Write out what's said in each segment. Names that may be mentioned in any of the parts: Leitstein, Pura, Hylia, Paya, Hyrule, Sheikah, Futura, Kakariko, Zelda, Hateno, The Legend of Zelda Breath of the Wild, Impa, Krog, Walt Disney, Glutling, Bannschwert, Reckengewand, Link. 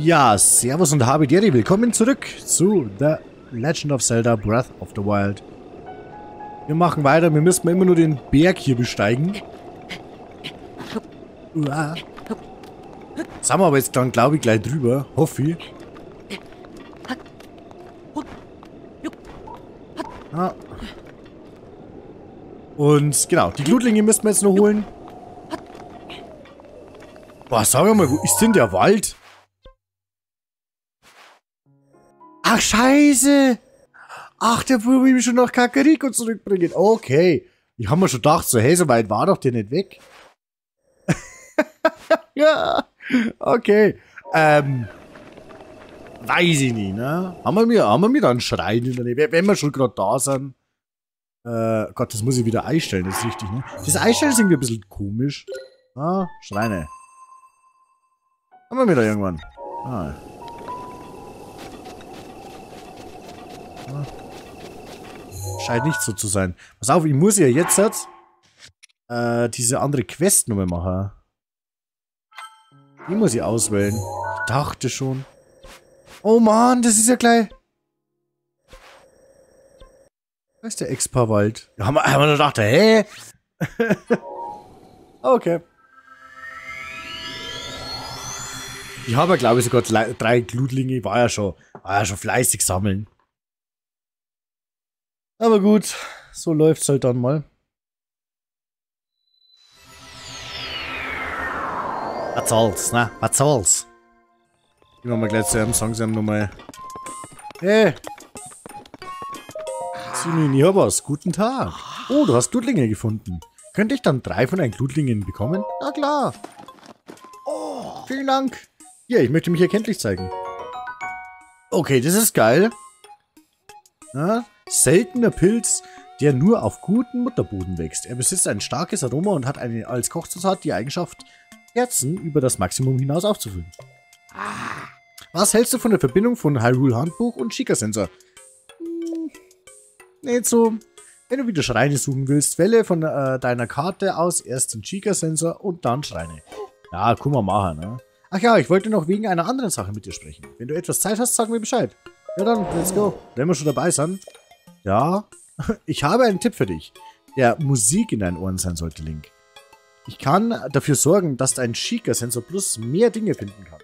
Ja, servus und habideri, willkommen zurück zu The Legend of Zelda Breath of the Wild. Wir machen weiter, wir müssen immer nur den Berg hier besteigen. Uah. Sind wir aber jetzt dann, glaube ich, gleich drüber, hoffe ich. Ah. Und genau, die Glutlinge müssen wir jetzt noch holen. Boah, sagen wir mal, wo ist denn der Wald? Ach, scheiße! Ach, der will mich schon nach Kakariko zurückbringen. Okay. Ich habe mir schon gedacht, so hey, so weit war doch der nicht weg. Ja, okay. Weiß ich nicht, ne? Haben wir mir dann einen Schrein in der Nähe, wenn wir schon gerade da sind? Gott, das muss ich wieder einstellen, das ist richtig, ne? Das Einstellen ist irgendwie ein bisschen komisch. Ah, Schreine. Haben wir wieder irgendwann. Ah. Scheint nicht so zu sein. Pass auf, ich muss ja jetzt diese andere Quest nochmal machen. Die muss ich auswählen. Ich dachte schon. Oh Mann, das ist ja gleich. Da ist der Expa-Wald. Ja, haben wir nur gedacht, hä? Okay. Ich habe ja, glaube ich, sogar 3 Glutlinge. Ich war ja schon fleißig sammeln. Aber gut, so läuft's halt dann mal. Was soll's, ne? Was soll's? Gehen wir mal gleich zu einem Song, sie haben nochmal. Hey! Ich hab was. Guten Tag. Oh, du hast Glutlinge gefunden. Könnte ich dann 3 von den Glutlingen bekommen? Na klar. Oh, vielen Dank. Ja, ich möchte mich erkenntlich zeigen. Okay, das ist geil. Ja? Seltener Pilz, der nur auf guten Mutterboden wächst. Er besitzt ein starkes Aroma und hat eine als Kochzutat die Eigenschaft, Herzen über das Maximum hinaus aufzufüllen. Was hältst du von der Verbindung von Hyrule Handbuch und Sheikah Sensor? Hm, nicht so. Wenn du wieder Schreine suchen willst, wähle von deiner Karte aus erst den Sheikah Sensor und dann Schreine. Ja, guck mal machen, ne? Ach ja, ich wollte noch wegen einer anderen Sache mit dir sprechen. Wenn du etwas Zeit hast, sag mir Bescheid. Ja dann, let's go. Wenn wir schon dabei sind. Ja, ich habe einen Tipp für dich, der Musik in deinen Ohren sein sollte, Link. Ich kann dafür sorgen, dass dein Sheikah Sensor Plus mehr Dinge finden kann.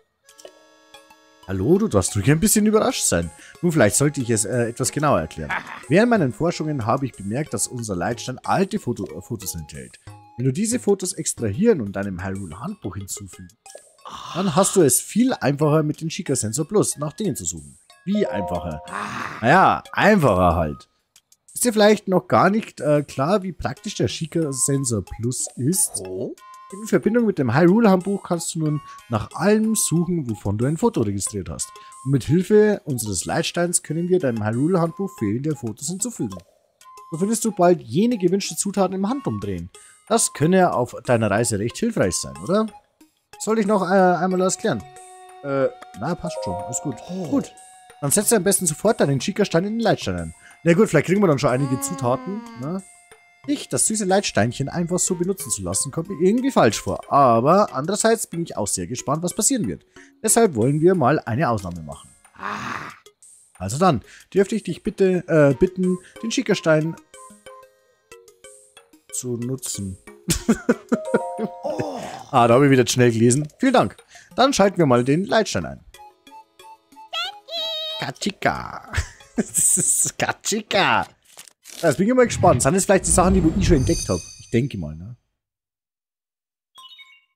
Hallo, du darfst ruhig ein bisschen überrascht sein. Nun, vielleicht sollte ich es etwas genauer erklären. Während meinen Forschungen habe ich bemerkt, dass unser Leitstein alte Fotos enthält. Wenn du diese Fotos extrahieren und deinem Hyrule Handbuch hinzufügen, dann hast du es viel einfacher, mit dem Sheikah Sensor Plus nach Dingen zu suchen. Wie einfacher? Naja, einfacher halt. Ist dir vielleicht noch gar nicht klar, wie praktisch der Sheikah Sensor Plus ist? Oh. In Verbindung mit dem Hyrule-Handbuch kannst du nun nach allem suchen, wovon du ein Foto registriert hast. Und mit Hilfe unseres Leitsteins können wir deinem Hyrule-Handbuch fehlende Fotos hinzufügen. So findest du bald jene gewünschte Zutaten im Handumdrehen. Das könne auf deiner Reise recht hilfreich sein, oder? Soll ich noch einmal das klären? Na, passt schon. Ist gut. Oh. Gut. Dann setzt du am besten sofort deinen Sheikah-Stein in den Leitstein ein. Na gut, vielleicht kriegen wir dann schon einige Zutaten, ne? Nicht, das süße Leitsteinchen einfach so benutzen zu lassen, kommt mir irgendwie falsch vor. Aber andererseits bin ich auch sehr gespannt, was passieren wird. Deshalb wollen wir mal eine Ausnahme machen. Also dann, dürfte ich dich bitte bitten, den Sheikah-Stein zu nutzen. Ah, da habe ich wieder schnell gelesen. Vielen Dank. Dann schalten wir mal den Leitstein ein. Kachika. Das ist Kakariko. Jetzt bin ich mal gespannt. Sind das vielleicht die Sachen, die ich schon entdeckt habe? Ich denke mal, ne?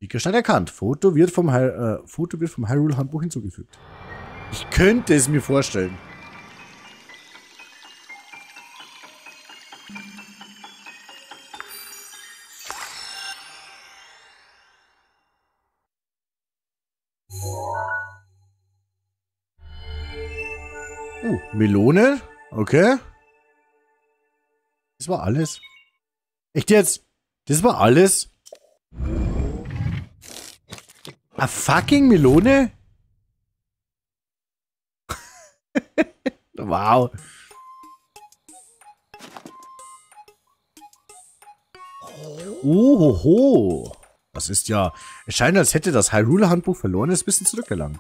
Sheikah-Stein erkannt. Foto wird vom Hyrule-Handbuch hinzugefügt. Ich könnte es mir vorstellen. Melone? Okay. Das war alles. Echt jetzt? Das war alles? A fucking Melone? Wow. Ohoho. Das ist ja... Es scheint, als hätte das Hyrule-Handbuch verlorenes Wissen zurückgelangt.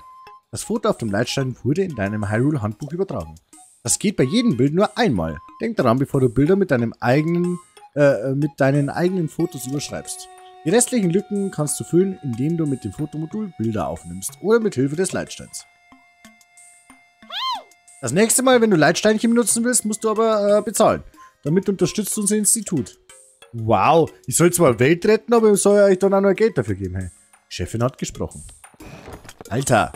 Das Foto auf dem Leitstein wurde in deinem Hyrule-Handbuch übertragen. Das geht bei jedem Bild nur einmal. Denk daran, bevor du Bilder mit deinen eigenen Fotos überschreibst. Die restlichen Lücken kannst du füllen, indem du mit dem Fotomodul Bilder aufnimmst oder mit Hilfe des Leitsteins. Das nächste Mal, wenn du Leitsteinchen benutzen willst, musst du aber bezahlen. Damit unterstützt unser Institut. Wow, ich soll zwar Welt retten, aber ich soll euch dann auch noch Geld dafür geben. Hey. Die Chefin hat gesprochen. Alter.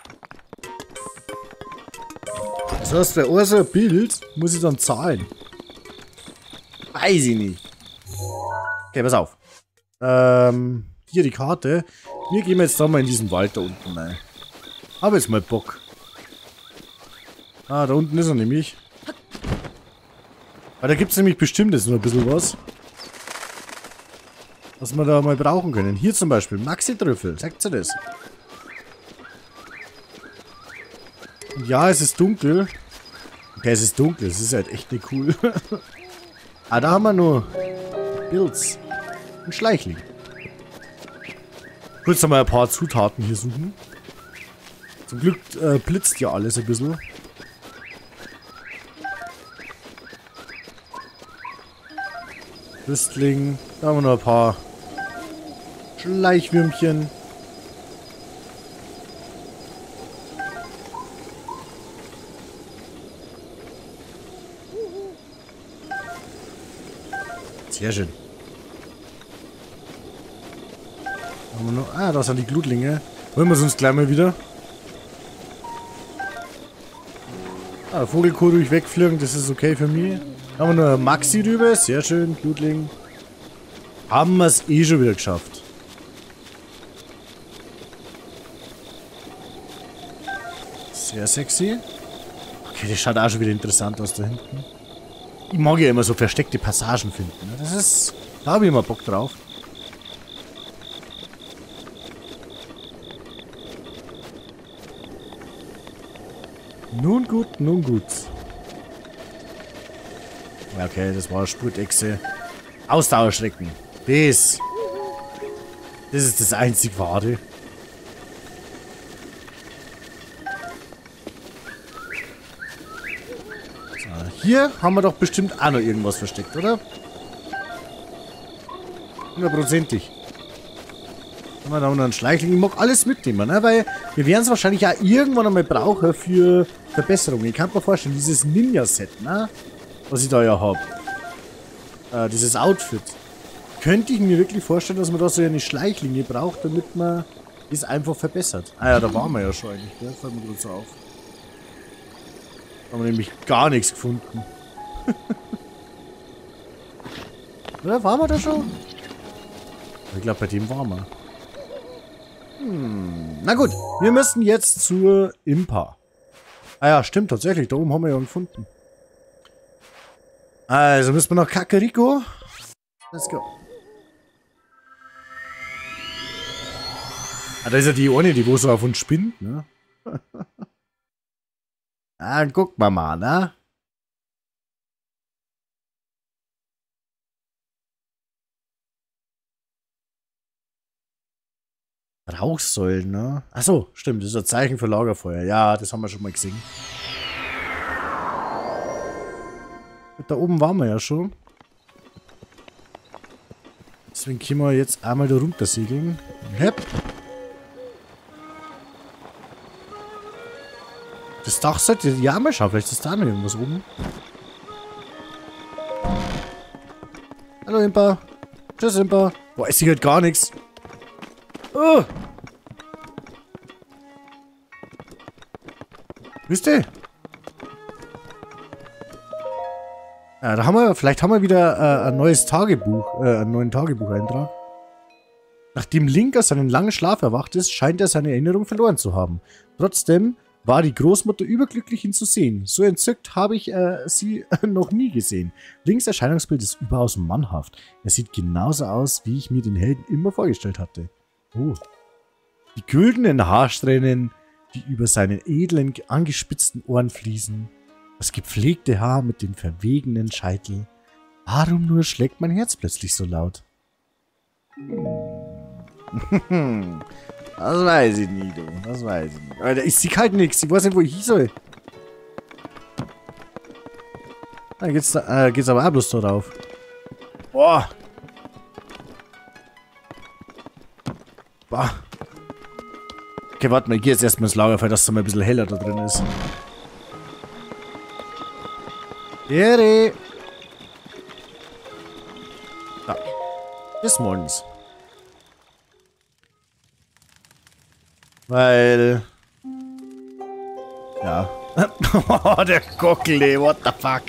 Das heißt, für unser Bild muss ich dann zahlen. Weiß ich nicht. Okay, pass auf. Hier die Karte. Wir gehen jetzt da mal in diesen Wald da unten rein. Hab jetzt mal Bock. Ah, da unten ist er nämlich. Weil da gibt es nämlich bestimmt jetzt nur ein bisschen was. Was wir da mal brauchen können. Hier zum Beispiel Maxi-Trüffel. Sagt ihr das? Und ja, es ist dunkel. Okay, es ist dunkel. Es ist halt echt nicht cool. Ah, da haben wir nur Pilz und Schleichling. Kurz nochmal ein paar Zutaten hier suchen. Zum Glück blitzt ja alles ein bisschen. Rüstling. Da haben wir noch ein paar Schleichwürmchen. Sehr schön. Haben wir noch, ah, da sind die Glutlinge. Holen wir es uns gleich mal wieder. Ah, Vogelkohl durch wegfliegen, das ist okay für mich. Da haben wir noch eine Maxi-Rübe. Sehr schön, Glutling. Haben wir es eh schon wieder geschafft. Sehr sexy. Okay, das schaut auch schon wieder interessant aus da hinten. Ich mag ja immer so versteckte Passagen finden. Das ist... Da habe ich immer Bock drauf. Nun gut, nun gut. Okay, das war Spurtechse. Ausdauerschrecken. Das ist das einzig Wahre. So, hier haben wir doch bestimmt auch noch irgendwas versteckt, oder? Hundertprozentig. Haben wir da noch einen Schleichling? Ich mag alles mitnehmen, ne? Weil wir werden es wahrscheinlich auch irgendwann einmal brauchen für Verbesserungen. Ich kann mir vorstellen, dieses Ninja-Set, ne? Was ich da ja habe. Dieses Outfit. Könnte ich mir wirklich vorstellen, dass man da so eine Schleichlinie braucht, damit man das einfach verbessert. Ah ja, da waren wir ja schon eigentlich. Da fällt mir so auf. Da haben wir nämlich gar nichts gefunden. Oder waren wir da schon? Ich glaube, bei dem waren wir. Hm. Na gut, wir müssen jetzt zur Impa. Ah ja, stimmt tatsächlich. Da oben haben wir ja gefunden. Also müssen wir noch Kakariko. Let's go. Ah, da ist ja die eine, die wo so auf uns spinnt, ne? Ah, guck mal mal, ne? Rauchsäulen, ne? Achso, stimmt, das ist ein Zeichen für Lagerfeuer. Ja, das haben wir schon mal gesehen. Da oben waren wir ja schon. Deswegen können wir jetzt einmal da runter segeln. Hepp. Das Dach sollte ja mal schauen. Vielleicht ist da noch irgendwas oben. Hallo Impa. Tschüss Impa. Boah, ich sehe halt gar nichts. Oh. Wisst ihr? Ja, da haben wir, vielleicht haben wir wieder ein neues Tagebuch, einen neuen Tagebucheintrag. Nachdem Link aus seinem langen Schlaf erwacht ist, scheint er seine Erinnerung verloren zu haben. Trotzdem war die Großmutter überglücklich, ihn zu sehen. So entzückt habe ich sie noch nie gesehen. Links Erscheinungsbild ist überaus mannhaft. Er sieht genauso aus, wie ich mir den Helden immer vorgestellt hatte. Oh. Die güldenen Haarsträhnen, die über seine edlen, angespitzten Ohren fließen. Das gepflegte Haar mit dem verwegenen Scheitel. Warum nur schlägt mein Herz plötzlich so laut? Das weiß ich nicht, du. Das weiß ich nicht. Alter, ich sehe halt nichts. Ich weiß nicht, wo ich hin soll. Da geht's aber auch bloß da drauf. Boah. Boah. Okay, warte mal. Ich gehe jetzt erstmal ins Lagerfeuer, dass es mal ein bisschen heller da drin ist. Jere. Da. Bis morgens. Weil... Ja. Oh, der Gockel, what the fuck?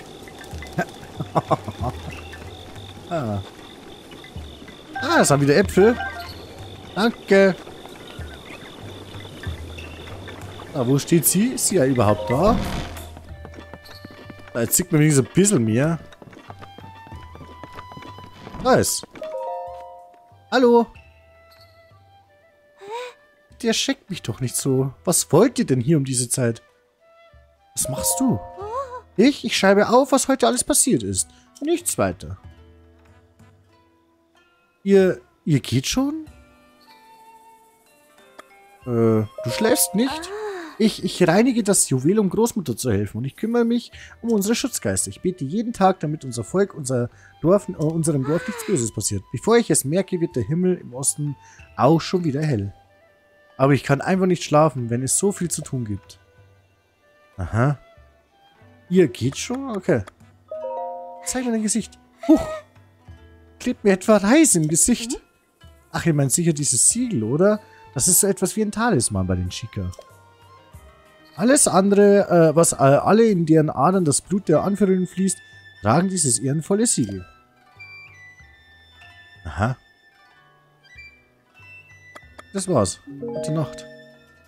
Ah, das haben wieder Äpfel. Danke. Ah, wo steht sie? Ist sie ja überhaupt da? Jetzt sieht man wenigstens ein bisschen mehr. Nice. Hallo. Der schickt mich doch nicht so. Was wollt ihr denn hier um diese Zeit? Was machst du? Ich schreibe auf, was heute alles passiert ist. Nichts weiter. Ihr geht schon? Du schläfst nicht? Ich reinige das Juwel, um Großmutter zu helfen. Und ich kümmere mich um unsere Schutzgeister. Ich bete jeden Tag, damit unser Volk, unserem Dorf nichts Böses passiert. Bevor ich es merke, wird der Himmel im Osten auch schon wieder hell. Aber ich kann einfach nicht schlafen, wenn es so viel zu tun gibt. Aha. Ihr geht schon? Okay. Zeig mir dein Gesicht. Huch. Klebt mir etwa Reis im Gesicht. Ach, ihr meint sicher dieses Siegel, oder? Das ist so etwas wie ein Talisman bei den Sheikah. Alles andere, alle in deren Adern das Blut der Anführerin fließt, tragen dieses ehrenvolle Siegel. Aha. Das war's. Gute Nacht.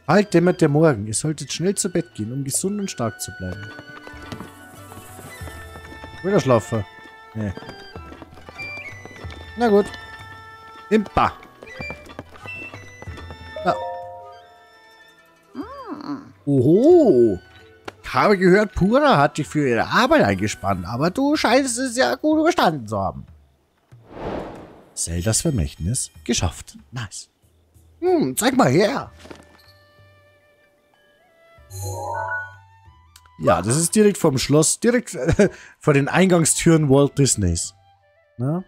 Bald dämmert der Morgen. Ihr solltet schnell zu Bett gehen, um gesund und stark zu bleiben. Wieder schlafen. Nee. Na gut. Impa. Ja. Oho. Ich habe gehört, Pura hat dich für ihre Arbeit eingespannt, aber du scheinst es ja gut überstanden zu haben. Zeldas Vermächtnis geschafft. Nice. Zeig mal her. Ja, das ist direkt vom Schloss, direkt vor den Eingangstüren Walt Disneys. Na?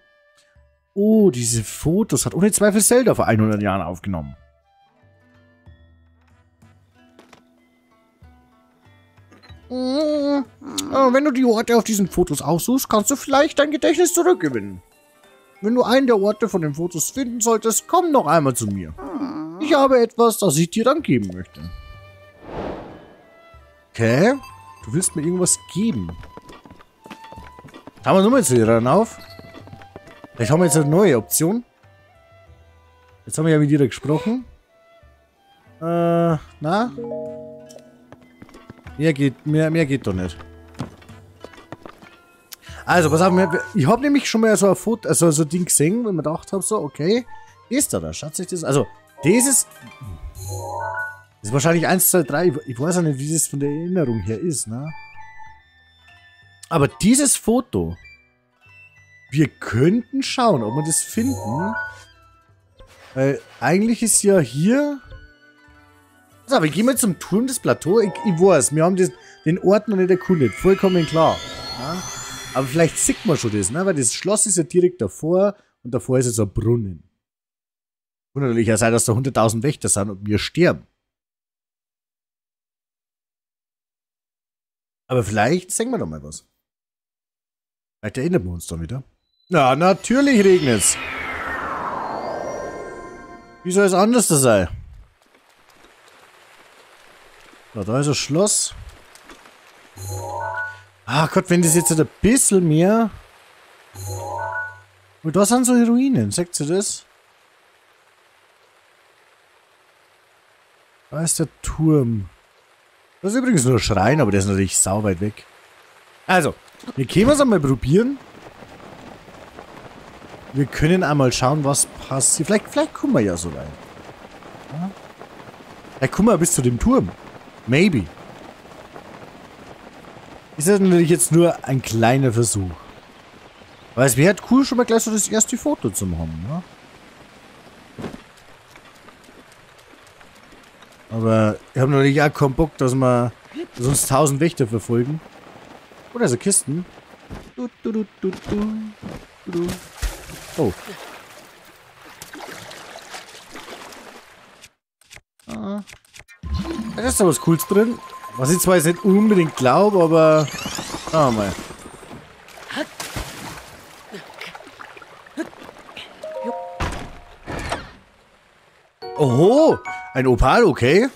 Oh, diese Fotos hat ohne Zweifel Zelda vor 100 Jahren aufgenommen. Wenn du die Orte auf diesen Fotos aussuchst, kannst du vielleicht dein Gedächtnis zurückgewinnen. Wenn du einen der Orte von den Fotos finden solltest, komm noch einmal zu mir. Ich habe etwas, das ich dir dann geben möchte. Okay. Du willst mir irgendwas geben. Haben wir nochmal zu dir dann auf. Vielleicht haben wir jetzt eine neue Option. Jetzt haben wir ja mit dir gesprochen. Na? Mehr geht doch nicht. Also, pass auf, ich habe nämlich schon mal so ein Foto, also so ein Ding gesehen, wenn man gedacht habe, so, okay, ist da, schatz ich das, also, das ist wahrscheinlich 1, 2, 3, ich weiß ja nicht, wie das von der Erinnerung her ist, ne? Aber dieses Foto, wir könnten schauen, ob wir das finden, weil eigentlich ist ja hier, pass auf, wir gehen mal zum Turm des Plateaus, ich weiß, wir haben den Ort noch nicht erkundet, vollkommen klar, ne? Aber vielleicht sieht man schon das, ne? Weil das Schloss ist ja direkt davor und davor ist jetzt ein Brunnen. Wunderlich, es sei, dass da 100.000 Wächter sind und wir sterben. Aber vielleicht sehen wir doch mal was. Vielleicht erinnern wir uns dann wieder. Na, natürlich regnet's. Wie soll es anders da sein? So, da ist das Schloss. Ah Gott, wenn das jetzt ein bisschen mehr... Und da sind so die Ruinen, seht ihr das? Da ist der Turm. Das ist übrigens nur ein Schrein, aber der ist natürlich sau weit weg. Also, wir können es einmal probieren. Wir können einmal schauen, was passiert. Vielleicht kommen wir ja so weit. Ja? Vielleicht kommen wir bis zu dem Turm. Maybe. Ist das natürlich jetzt nur ein kleiner Versuch. Weil es wäre halt cool, schon mal gleich so das erste Foto zu machen, ne? Aber ich habe natürlich auch keinen Bock, dass wir sonst 1000 Wächter verfolgen. Oder so Kisten. Oh. Ah. Da ist da was Cooles drin. Was ich zwar jetzt nicht unbedingt glaube, aber... Ah, mal. Oho! Ein Opal, okay.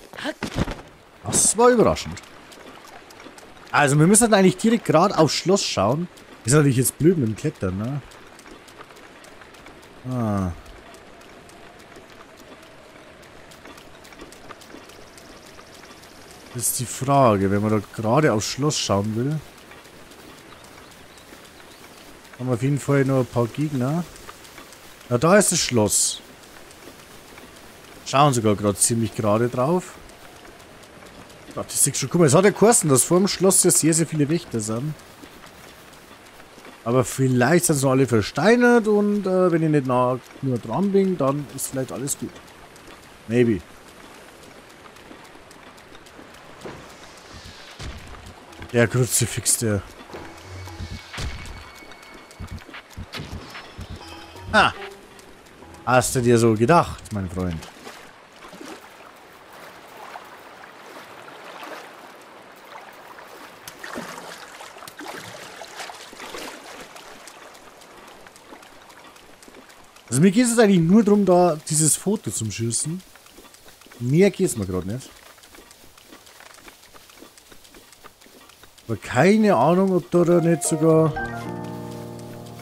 Das war überraschend. Also wir müssen dann eigentlich direkt gerade aufs Schloss schauen. Ist natürlich jetzt blöd mit dem Klettern, ne? Ah. Das ist die Frage, wenn man da gerade aufs Schloss schauen will. Haben wir auf jeden Fall noch ein paar Gegner. Na, da ist das Schloss. Schauen sogar gerade ziemlich gerade drauf. Gott, das ist schon, guck mal, es hat ja geheißen, dass vor dem Schloss ja sehr, sehr viele Wächter sind. Aber vielleicht sind sie noch alle versteinert und wenn ich nicht nah nur dran bin, dann ist vielleicht alles gut. Maybe. Der Kruzifix, der. Ah! Hast du dir so gedacht, mein Freund? Also mir geht es eigentlich nur darum, da dieses Foto zum Schießen. Mehr geht es mir gerade nicht. Aber keine Ahnung, ob da nicht sogar...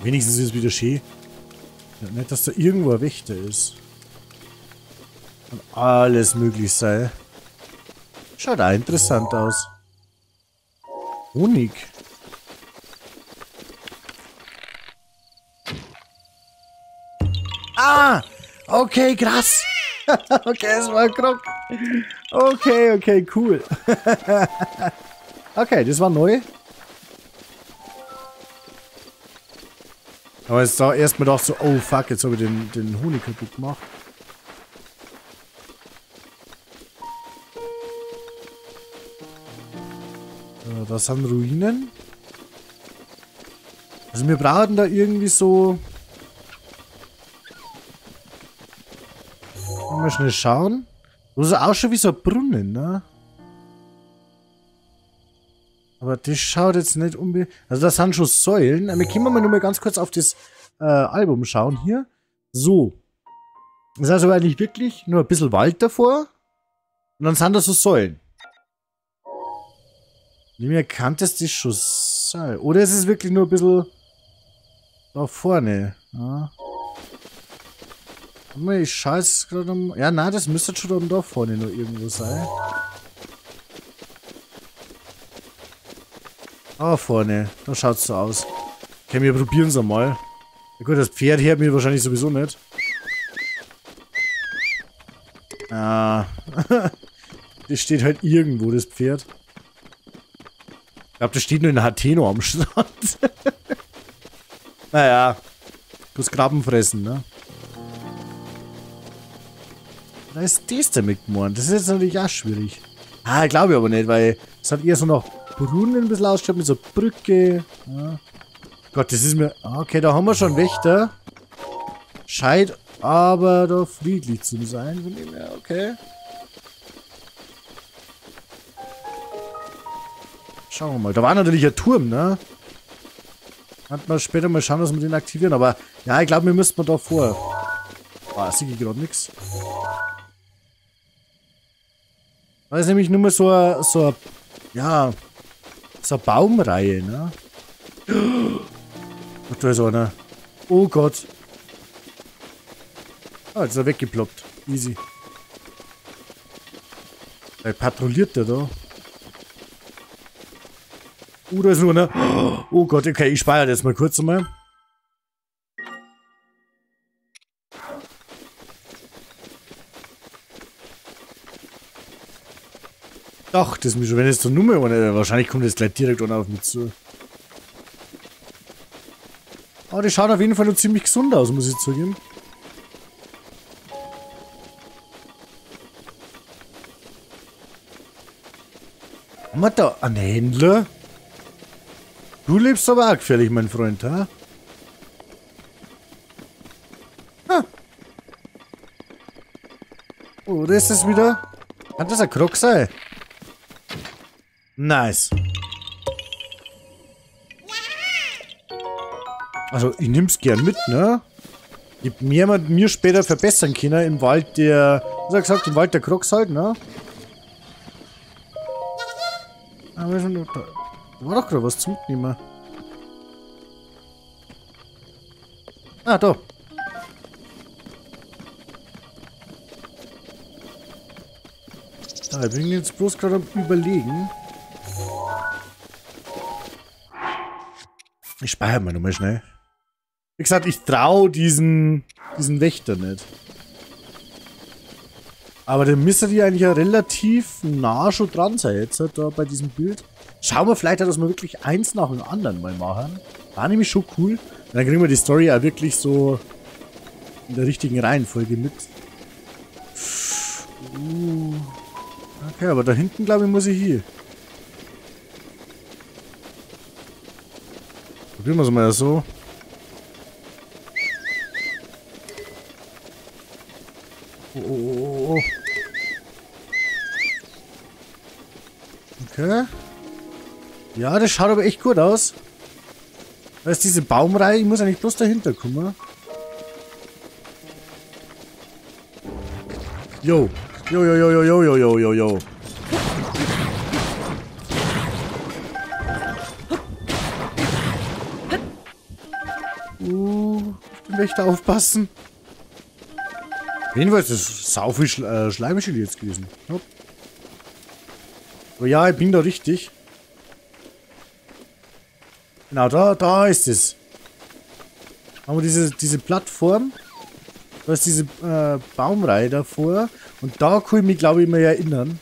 Wenigstens ist es wieder schön. Ja, nicht, dass da irgendwo ein Wächter ist. Und alles möglich sei. Schaut auch interessant aus. Honig. Ah! Okay, krass. Okay, es war ein Krog. Okay, cool. Okay, das war neu. Aber jetzt da erstmal doch so, oh fuck, jetzt habe ich den Honig kaputt gemacht. Ja, das sind Ruinen. Also wir brauchen da irgendwie so... Mal schnell schauen. Das ist auch schon wie so ein Brunnen, ne? Aber das schaut jetzt nicht unbedingt... Also das sind schon Säulen. Wir können mal nur mal ganz kurz auf das Album schauen hier. So. Das ist also eigentlich wirklich nur ein bisschen Wald davor. Und dann sind da so Säulen. Wie erkannt ist das schon Säulen. Oder ist es wirklich nur ein bisschen... Da vorne. Ja. Ich scheiß gerade um... Ja, nein, das müsste schon da vorne nur irgendwo sein. Ah, vorne. Da schaut's so aus. Okay, wir probieren's einmal. Ja gut, das Pferd hört mir wahrscheinlich sowieso nicht. Ah. Das steht halt irgendwo, das Pferd. Ich glaube, das steht nur in Hateno am Strand. Naja. Bloß Krabben fressen, ne? Da ist das damit geworden. Das ist jetzt natürlich auch schwierig. Ah, glaube ich aber nicht, weil es hat eher so noch... Brunnen ein bisschen ausschaut mit so einer Brücke. Ja. Gott, das ist mir... Okay, da haben wir schon Wächter. Scheint aber da friedlich zu sein. Von dem her, okay. Schauen wir mal. Da war natürlich ein Turm, ne? Kann man später mal schauen, dass wir den aktivieren. Aber ja, ich glaube, wir müssten da vor. Boah, sehe ich gerade nichts. Da ist nämlich nur mal so ein... ja... So eine Baumreihe, ne? Oh, da ist einer. Oh Gott. Ah, jetzt ist er weggeploppt. Easy. Da patrouilliert der da. Oh, da ist nur einer. Oh Gott, okay, ich speichere das mal kurz einmal. Doch, das ist mir schon, wenn es zur Nummer oder wahrscheinlich kommt das gleich direkt auf mich zu. Aber die schaut auf jeden Fall noch ziemlich gesund aus, muss ich zugeben. Haben wir da einen Händler? Du lebst aber auch gefährlich, mein Freund, ha? Ah. Oh, da ist es wieder. Kann das ein Krog sein? Nice. Also, ich nehm's gern mit, ne? Ich hab mir später verbessern können im Wald der... Was hat gesagt? Im Wald der Krogs halt, ne? Aber schon da war doch gerade was zum Mitnehmen. Ah, da. Ich bin jetzt bloß gerade am Überlegen. Ich speichere mal nochmal schnell. Wie gesagt, ich traue diesen Wächter nicht. Aber der müsste ja eigentlich ja relativ nah schon dran sein jetzt da bei diesem Bild. Schauen wir vielleicht, dass wir wirklich eins nach dem anderen mal machen. War nämlich schon cool. Und dann kriegen wir die Story ja wirklich so in der richtigen Reihenfolge mit. Okay, aber da hinten, glaube ich, muss ich hier. Probieren wir es mal so. Oh. Okay. Ja, das schaut aber echt gut aus. Da ist diese Baumreihe, ich muss eigentlich bloß dahinter kommen. Jo. Ich bin echt aufpassen. Jedenfalls ist das sau viel Schleimschild jetzt gewesen. Hopp. Oh ja, ich bin da richtig. Genau, da ist es. Haben wir diese Plattform. Da ist diese Baumreihe davor. Und da kann ich mich, glaube ich, immer erinnern.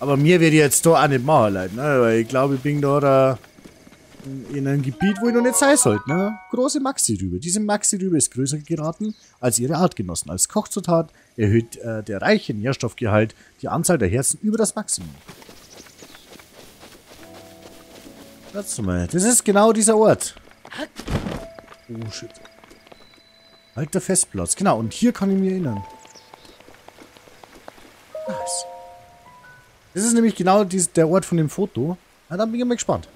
Aber mir werde ich jetzt da auch nicht machen, Leute, ne? Weil ich glaube, ich bin da in einem Gebiet, wo ich noch nicht sein sollte, ne? Große Maxi-Rübe. Diese Maxi-Rübe ist größer geraten als ihre Artgenossen. Als Kochzutat erhöht der reiche Nährstoffgehalt die Anzahl der Herzen über das Maximum. Warte mal, das ist genau dieser Ort. Oh shit. Alter Festplatz. Genau, und hier kann ich mich erinnern. Nice. Das ist nämlich genau der Ort von dem Foto. Na, dann bin ich mal gespannt.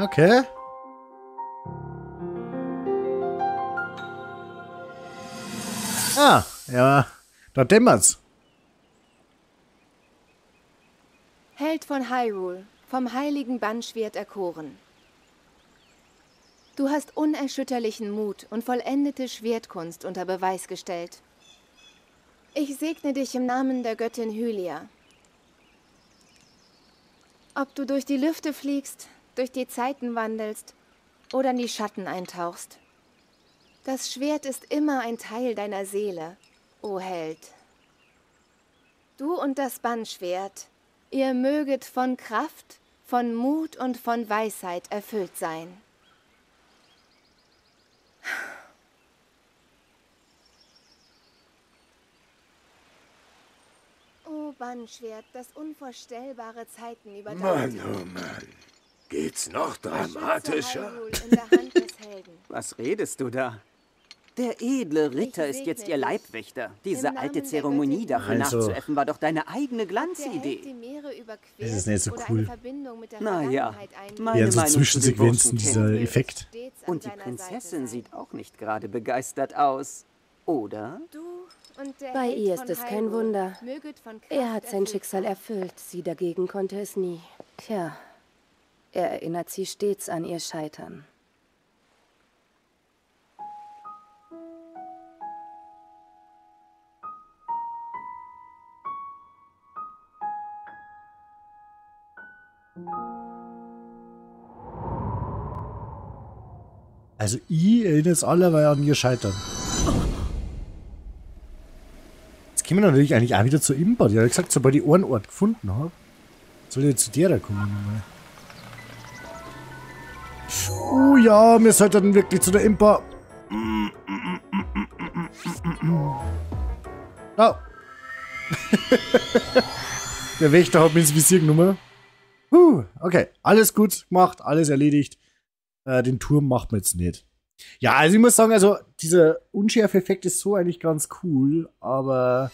Okay. Ah, ja, da dämmert's. Held von Hyrule, vom heiligen Bannschwert erkoren. Du hast unerschütterlichen Mut und vollendete Schwertkunst unter Beweis gestellt. Ich segne dich im Namen der Göttin Hylia. Ob du durch die Lüfte fliegst, durch die Zeiten wandelst oder in die Schatten eintauchst. Das Schwert ist immer ein Teil deiner Seele, o Held. Du und das Bannschwert, ihr möget von Kraft, von Mut und von Weisheit erfüllt sein. O Bannschwert, das unvorstellbare Zeiten überdauert. Mann, oh Mann. Geht's noch dramatischer? Was redest du da? Der edle Ritter ist jetzt ihr Leibwächter. Diese alte Zeremonie dafür nachzuäffen war doch deine eigene Glanzidee. Das ist nicht so cool. Naja, meine so Zwischensequenzen, dieser Effekt. Und die Prinzessin sieht auch nicht gerade begeistert aus, oder? Bei ihr ist es kein Wunder. Er hat sein Schicksal erfüllt, sie dagegen konnte es nie. Tja. Er erinnert sie stets an ihr Scheitern. Also ich erinnere es allerweil an ihr Scheitern. kämen wir natürlich eigentlich auch wieder zu Impa. Die hat gesagt, sobald ich einen Ort gefunden habe, soll ich zu der da kommen nochmal. Oh ja, wir sollten wirklich zu der Impa. Oh. Der Wächter hat mich ins Visier genommen. Okay, alles gut gemacht, alles erledigt. Den Turm macht man jetzt nicht. Ja, also ich muss sagen, also dieser Unschärfe-Effekt ist so eigentlich ganz cool, aber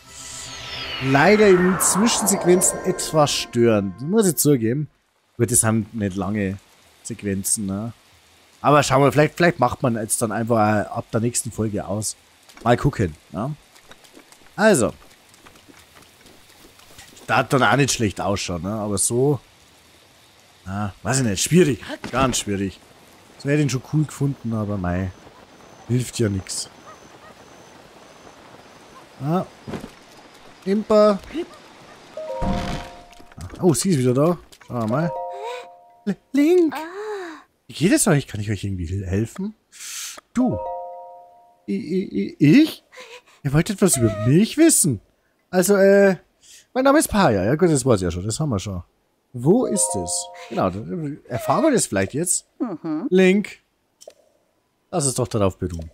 leider in Zwischensequenzen etwas störend. Das muss ich zugeben. Gut, das sind nicht lange Sequenzen, ne? Aber schauen wir, vielleicht macht man jetzt dann einfach ab der nächsten Folge aus. Mal gucken, ne? Also. Da hat dann auch nicht schlecht ausschauen, ne? Aber so. Na, weiß ich nicht. Schwierig. Ganz schwierig. So hätte ich ihn schon cool gefunden, aber mei. Hilft ja nichts. Ah. Impa. Oh, sie ist wieder da. Schauen wir mal. Link! Wie geht es euch? Kann ich euch irgendwie helfen? Du. Ich? Ihr wollt etwas über mich wissen? Also, mein Name ist Paya. Ja gut, das war's ja schon. Das haben wir schon. Wo ist es? Genau, erfahren wir das vielleicht jetzt. Mhm. Link. Lass es doch darauf beruhen.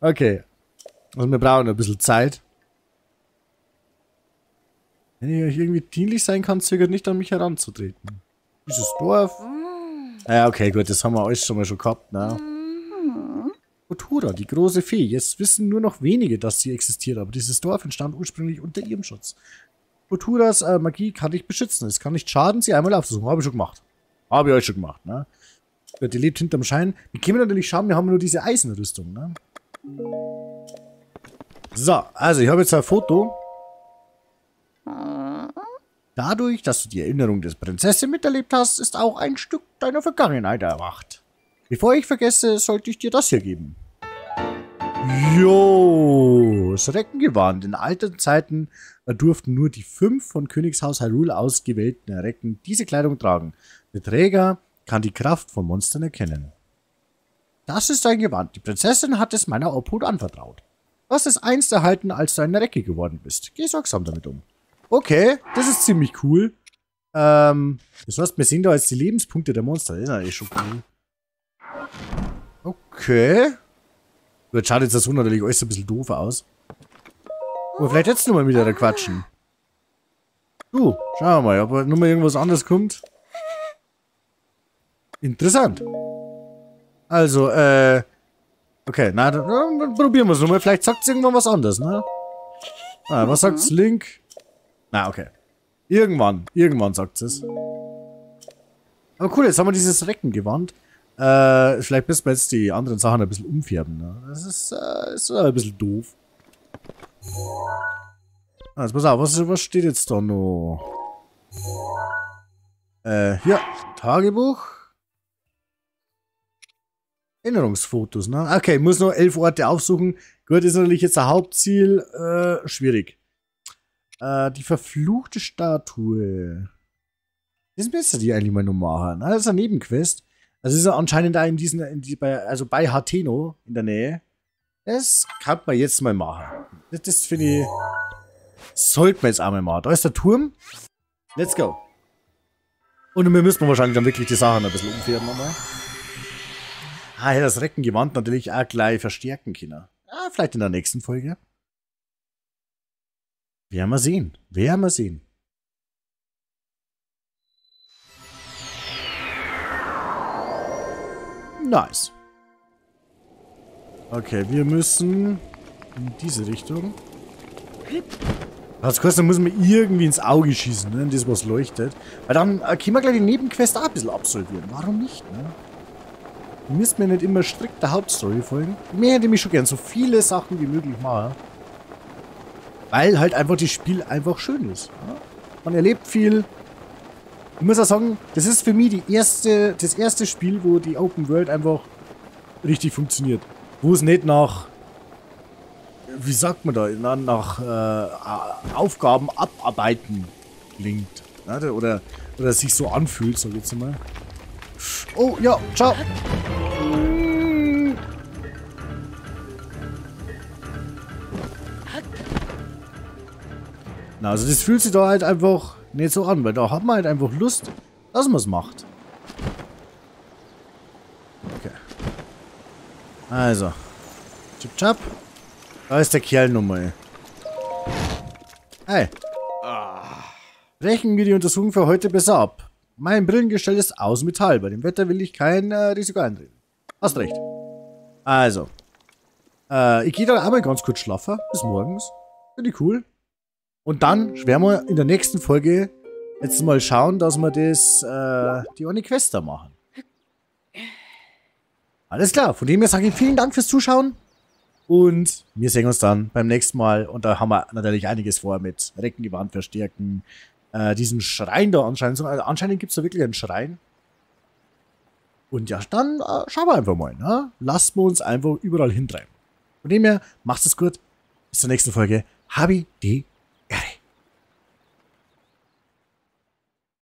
Okay. Also wir brauchen ein bisschen Zeit. Wenn ich euch irgendwie dienlich sein kann, zögert nicht an mich heranzutreten. Dieses Dorf. Ja, okay, gut, das haben wir euch schon mal gehabt, ne? Futura, die große Fee. Jetzt wissen nur noch wenige, dass sie existiert, aber dieses Dorf entstand ursprünglich unter ihrem Schutz. Futuras Magie kann dich beschützen. Es kann nicht schaden, sie einmal aufzusuchen. Habe ich schon gemacht. Habe ich euch schon gemacht, ne? Gut, ihr lebt hinterm Schein. Wir können natürlich schauen, wir haben nur diese Eisenrüstung, ne? So, also ich habe jetzt ein Foto. Dadurch, dass du die Erinnerung des Prinzessin miterlebt hast, ist auch ein Stück deiner Vergangenheit erwacht. Bevor ich vergesse, sollte ich dir das hier geben. Jo, das Reckengewand. In alten Zeiten durften nur die 5 von Königshaus Hyrule ausgewählten Recken diese Kleidung tragen. Der Träger kann die Kraft von Monstern erkennen. Das ist dein Gewand. Die Prinzessin hat es meiner Obhut anvertraut. Du hast es einst erhalten, als du eine Recke geworden bist. Geh sorgsam damit um. Okay, das ist ziemlich cool. Das heißt, wir sehen da jetzt die Lebenspunkte der Monster. Das ist eigentlich schon cool. Okay. Jetzt schaut jetzt das Hund natürlich alles ein bisschen doof aus. Aber vielleicht jetzt nochmal wieder da quatschen. Du, schauen wir mal, ob halt nochmal irgendwas anderes kommt. Interessant. Also, okay, na, dann probieren wir es nochmal. Vielleicht sagt es irgendwann was anderes, ne? Ah, was sagt's, Link? Na, okay. Irgendwann sagt es. Aber cool, jetzt haben wir dieses Reckengewand. Vielleicht müssen wir jetzt die anderen Sachen ein bisschen umfärben, ne? Das ist ein bisschen doof. Ah, jetzt pass auf, was steht jetzt da noch? Hier, Tagebuch. Erinnerungsfotos, ne? Okay, ich muss noch 11 Orte aufsuchen. Gut, ist natürlich jetzt ein Hauptziel. Schwierig. Die verfluchte Statue. Das müsste die eigentlich mal noch machen. Das ist eine Nebenquest. Also ist er anscheinend da also bei Hateno in der Nähe. Das kann man jetzt mal machen. Das finde ich, sollte man jetzt auch mal machen. Da ist der Turm. Let's go. Und wir müssen wahrscheinlich dann wirklich die Sachen ein bisschen umfärben nochmal. Ah, ja, das Reckengewand natürlich auch gleich verstärken können. Ja, vielleicht in der nächsten Folge. Werden wir sehen. Werden wir sehen. Nice. Okay, wir müssen in diese Richtung. Als Kosten müssen wir irgendwie ins Auge schießen, ne? In das, was leuchtet. Weil dann können wir gleich die Nebenquest auch ein bisschen absolvieren. Warum nicht, ne? Ihr müsst mir nicht immer strikt der Hauptstory folgen. Mir hätte mich schon gern so viele Sachen wie möglich machen. Weil halt einfach das Spiel einfach schön ist. Ja? Man erlebt viel. Ich muss auch sagen, das ist für mich das erste Spiel, wo die Open World einfach richtig funktioniert. Wo es nicht nach, wie sagt man da, nach Aufgaben abarbeiten klingt. Oder sich so anfühlt, sag ich jetzt mal. Oh, ja, ciao. Na, also das fühlt sich doch halt einfach nicht so an, weil da hat man halt einfach Lust, dass man es macht. Okay. Also. Chip chap. Da ist der Kerl nochmal. Hey. Rechnen wir die Untersuchung für heute besser ab. Mein Brillengestell ist aus Metall. Bei dem Wetter will ich kein Risiko eintreten. Hast recht. Also. Ich gehe dann einmal ganz kurz schlafen. Bis morgens. Finde ich cool. Und dann werden wir in der nächsten Folge jetzt mal schauen, dass wir das, die eine Quest da machen. Alles klar. Von dem her sage ich vielen Dank fürs Zuschauen. Und wir sehen uns dann beim nächsten Mal. Und da haben wir natürlich einiges vor mit Reckengewand verstärken. Diesen Schrein da anscheinend. Also anscheinend gibt es da wirklich einen Schrein. Und ja, dann schauen wir einfach mal. Ne? Lassen wir uns einfach überall hintreiben. Von dem her, macht's es gut. Bis zur nächsten Folge. Habi, die